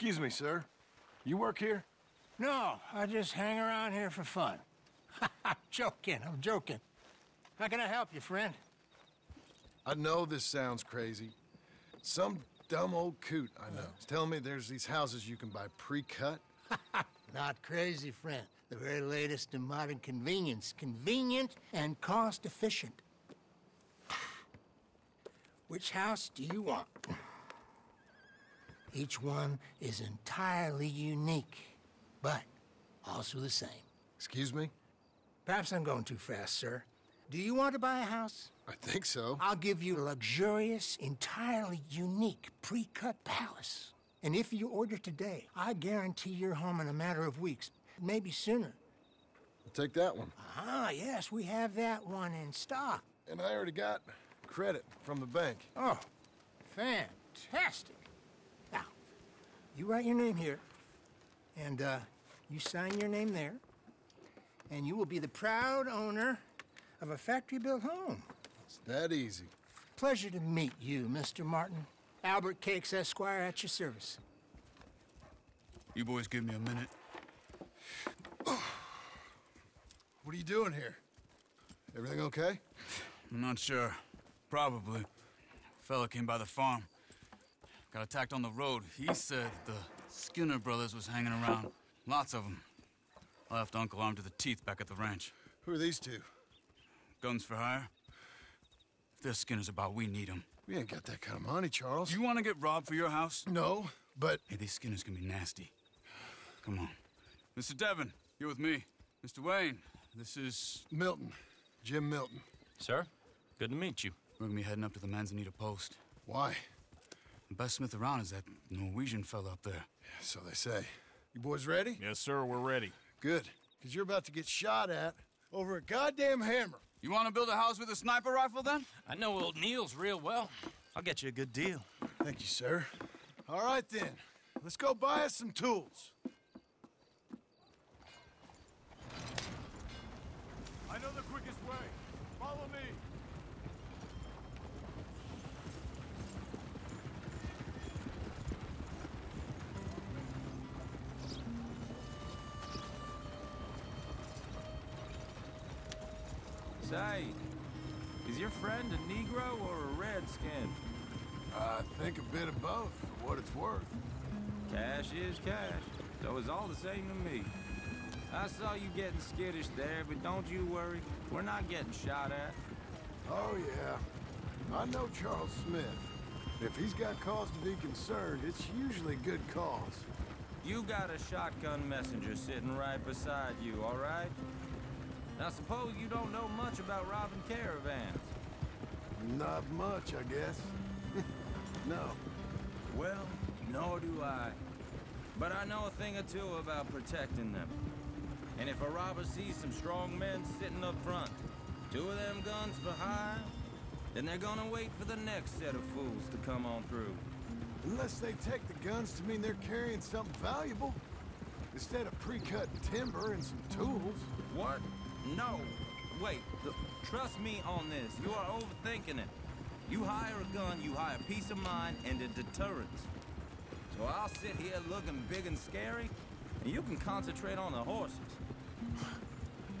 Excuse me, sir. You work here? No, I just hang around here for fun. I'm joking, I'm joking. How can I help you, friend? I know this sounds crazy. Some dumb old coot, I know. He's telling me there's these houses you can buy pre-cut. Not crazy, friend. The very latest in modern convenience. Convenient and cost-efficient. Which house do you want? Each one is entirely unique, but also the same. Excuse me? Perhaps I'm going too fast, sir. Do you want to buy a house? I think so. I'll give you a luxurious, entirely unique pre-cut palace. And if you order today, I guarantee your home in a matter of weeks, maybe sooner. I'll take that one. Ah, yes, we have that one in stock. And I already got credit from the bank. Oh, fantastic. Now, you write your name here, and you sign your name there, and you will be the proud owner of a factory-built home. It's that easy. Pleasure to meet you, Mr. Martin. Albert Cakes, Esquire, at your service. You boys give me a minute. What are you doing here? Everything okay? I'm not sure. Probably. Fella came by the farm. Got attacked on the road. He said the Skinner brothers was hanging around. Lots of them. Left Uncle armed to the teeth back at the ranch. Who are these two? Guns for hire. If there's Skinners about, we need them. We ain't got that kind of money, Charles. You want to get robbed for your house? No, but... Hey, these Skinners can be nasty. Come on. Mr. Devon, you're with me. Mr. Wayne, this is... Milton. Jim Milton. Sir, good to meet you. We're gonna be heading up to the Manzanita Post. Why? The best smith around is that Norwegian fella up there. Yeah, so they say. You boys ready? Yes, sir, we're ready. Good, because you're about to get shot at over a goddamn hammer. You want to build a house with a sniper rifle, then? I know old Neil's real well. I'll get you a good deal. Thank you, sir. All right, then. Let's go buy us some tools. I know the quickest way. Follow me. Say, is your friend a Negro or a Redskin? I think a bit of both, for what it's worth. Cash is cash, so it's all the same to me. I saw you getting skittish there, but don't you worry. We're not getting shot at. Oh, yeah. I know Charles Smith. If he's got cause to be concerned, it's usually good cause. You got a shotgun messenger sitting right beside you, all right? Now, suppose you don't know much about robbing caravans. Not much, I guess. No. Well, nor do I. But I know a thing or two about protecting them. And if a robber sees some strong men sitting up front, two of them guns behind, then they're gonna wait for the next set of fools to come on through. Unless they take the guns to mean they're carrying something valuable. Instead of pre-cut timber and some tools. What? No. Wait, trust me on this. You are overthinking it. You hire a gun, you hire peace of mind and a deterrent. So I'll sit here looking big and scary, and you can concentrate on the horses.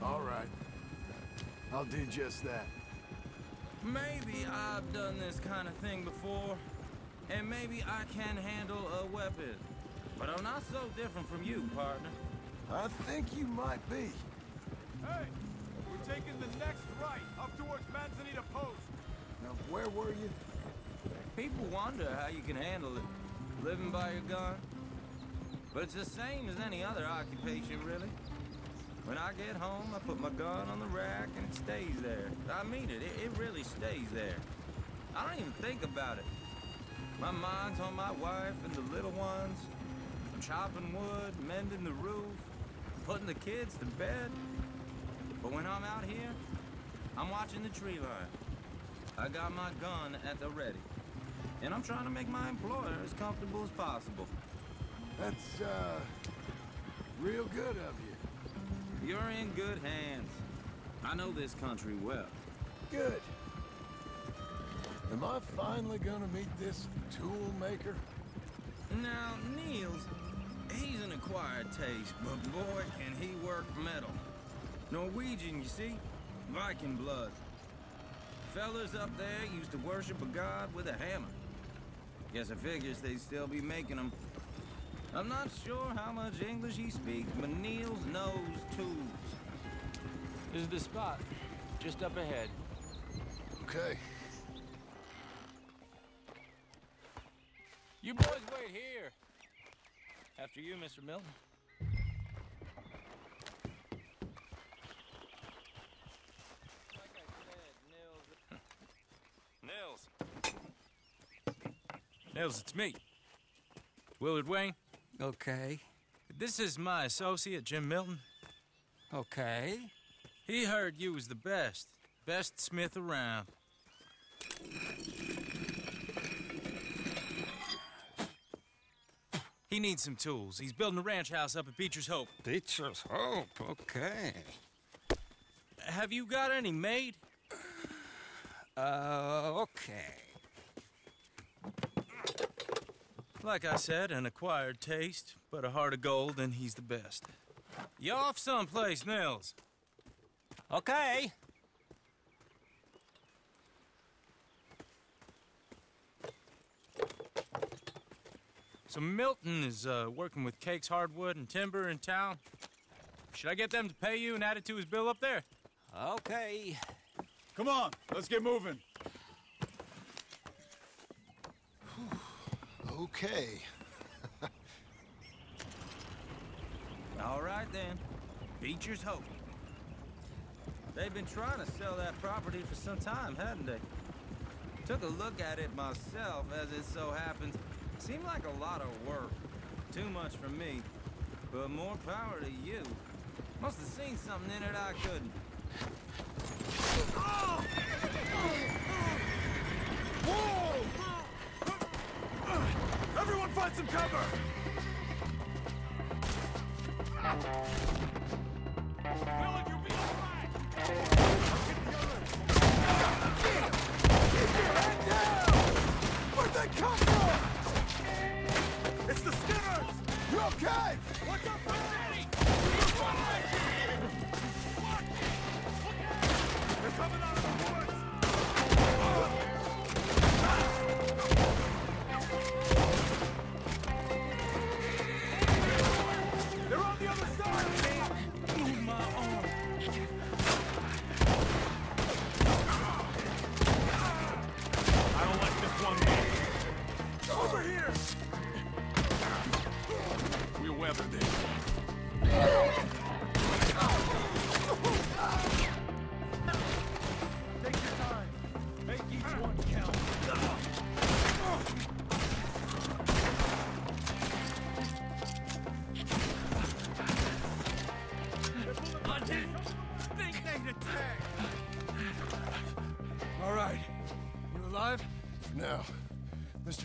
All right. I'll do just that. Maybe I've done this kind of thing before, and maybe I can handle a weapon. But I'm not so different from you, partner. I think you might be. Hey, we're taking the next right, up towards Manzanita Post. Now, where were you? People wonder how you can handle it, living by your gun. But it's the same as any other occupation, really. When I get home, I put my gun on the rack and it stays there. I mean it, it really stays there. I don't even think about it. My mind's on my wife and the little ones. I'm chopping wood, mending the roof, putting the kids to bed. But when I'm out here, I'm watching the tree line. I got my gun at the ready. And I'm trying to make my employer as comfortable as possible. That's, real good of you. You're in good hands. I know this country well. Good. Am I finally gonna meet this tool maker? Now, Neil's, he's an acquired taste, but boy, can he work metal. Norwegian, you see? Viking blood. Fellas up there used to worship a god with a hammer. Guess it figures they'd still be making them. I'm not sure how much English he speaks, but Neil's knows tools. This is the spot, just up ahead. Okay. You boys wait here. After you, Mr. Milton. Like I said, Nils. Nils, it's me. Willard Wayne. Okay. This is my associate, Jim Milton. Okay. He heard you was the best smith around. He needs some tools. He's building a ranch house up at Beecher's Hope. Beecher's Hope? Okay. Have you got any made? Okay. Like I said, an acquired taste, but a heart of gold, and he's the best. You off someplace, Nils? Okay. So Milton is working with Cakes Hardwood and Timber in town. Should I get them to pay you and add it to his bill up there? Okay. Come on, let's get moving. Okay. All right, then. Beecher's Hope. They've been trying to sell that property for some time, hadn't they? Took a look at it myself, as it so happens. Seemed like a lot of work. Too much for me. But more power to you. Must have seen something in it I couldn't. Oh! Whoa! Everyone find some cover! Village, you're being attacked! Get the others! Keep your head down! Where'd they come from? It's the Skinners! You okay? What's up, Daddy? Watch it! Look out! They're coming out of the woods!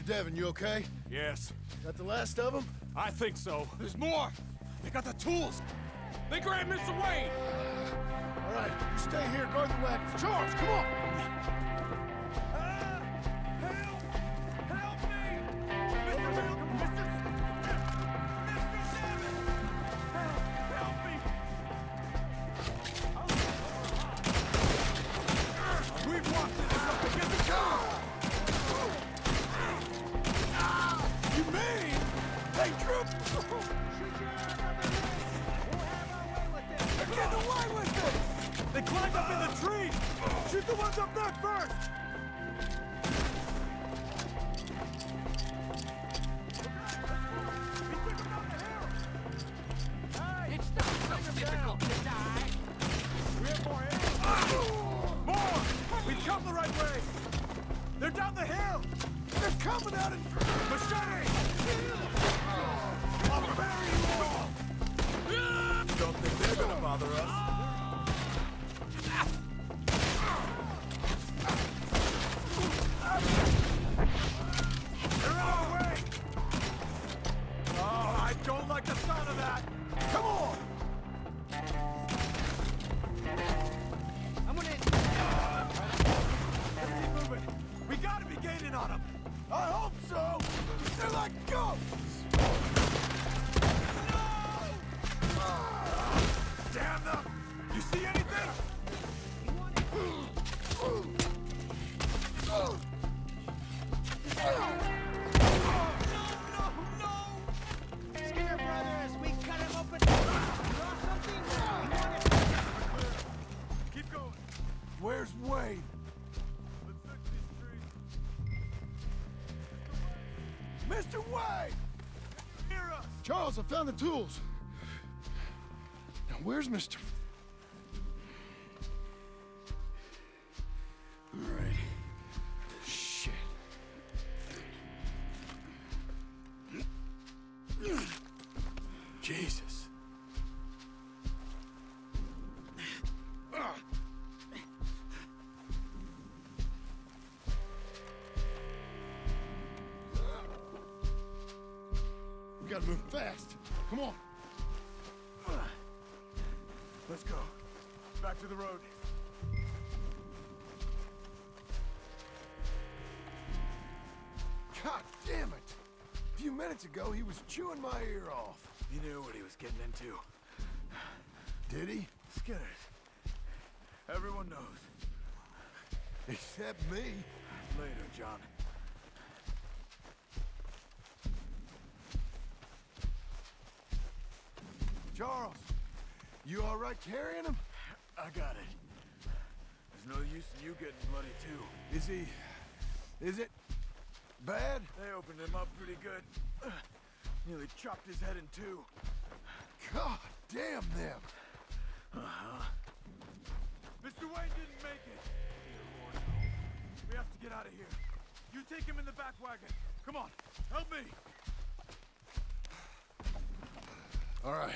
Devin, you okay? Yes. Is that the last of them? I think so. There's more! They got the tools! They grabbed Mr. Wayne! All right, you stay here, guard the wagon. Charles, come on! Help! Help me! Mr. Devin! Mr. Devin! Help me! We've walked this up to get the car! Hey, Drew! Shoot your arm over this! We'll have our way with this! They're getting away with this! They climbed up in the tree! Shoot the ones up there first! It's not so difficult to die! We have more hills! More! We've come the right way! They're down the hill! They're coming out in machete! I'll bury you all! Don't think they're gonna bother us. They're out of the way! Oh, I don't like the sound of that! Come on! I'm gonna... Let's keep moving. We gotta be gaining on them. I hope so! They're like, go! I found the tools. Now, where's Mr. All right. Shit. Jesus. We gotta move fast. Come on. Let's go. Back to the road. God damn it! A few minutes ago, he was chewing my ear off. He knew what he was getting into. Did he? Skinner. Everyone knows. Except me. Later, John. Charles, you all right carrying him? I got it. There's no use in you getting bloody too. Is it bad? They opened him up pretty good. Nearly chopped his head in two. God damn them. Uh-huh. Mr. Wayne didn't make it. Dear Lord, no. We have to get out of here. You take him in the back wagon. Come on, help me. All right.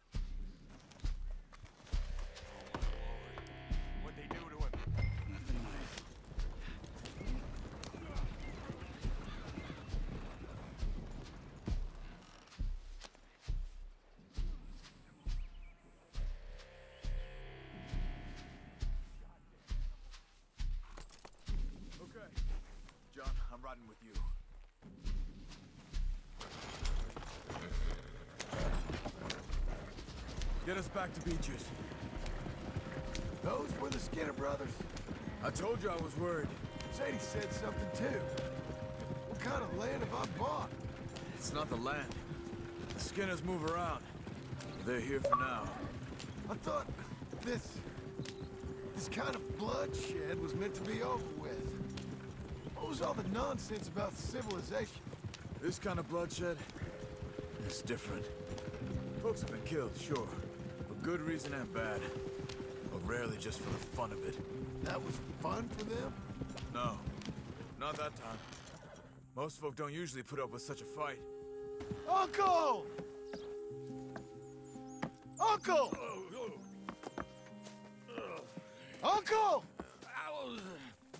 Oh, what'd they do to him? Nothing nice. Okay. John, I'm riding with you. Get us back to Beecher's. Those were the Skinner brothers. I told you I was worried. Sadie said something too. What kind of land have I bought? It's not the land. The Skinners move around. They're here for now. I thought this kind of bloodshed was meant to be over with. What was all the nonsense about civilization? This kind of bloodshed is different. Folks have been killed, sure. For good reason and bad. But rarely just for the fun of it. That was fun for them? No. Not that time. Most folk don't usually put up with such a fight. Uncle! Uncle! Uncle!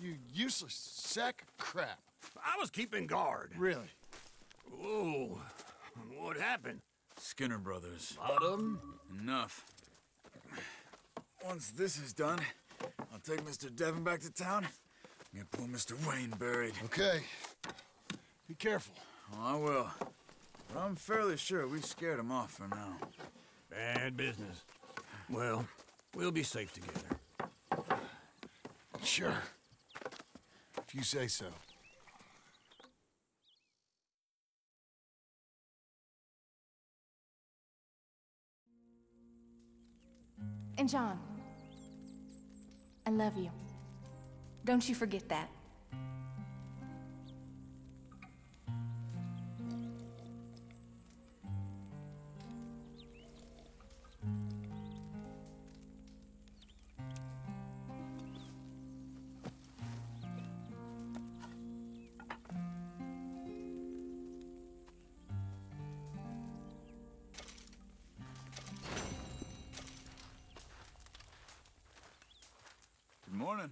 You useless sack of crap. I was keeping guard. Really? Whoa. What happened? Skinner brothers. Bottom? Enough. Once this is done, I'll take Mr. Devon back to town and get poor Mr. Wayne buried. Okay. Be careful. Oh, I will. But I'm fairly sure we scared him off for now. Bad business. Well, we'll be safe together. Sure. If you say so. And John, I love you. Don't you forget that. Morning.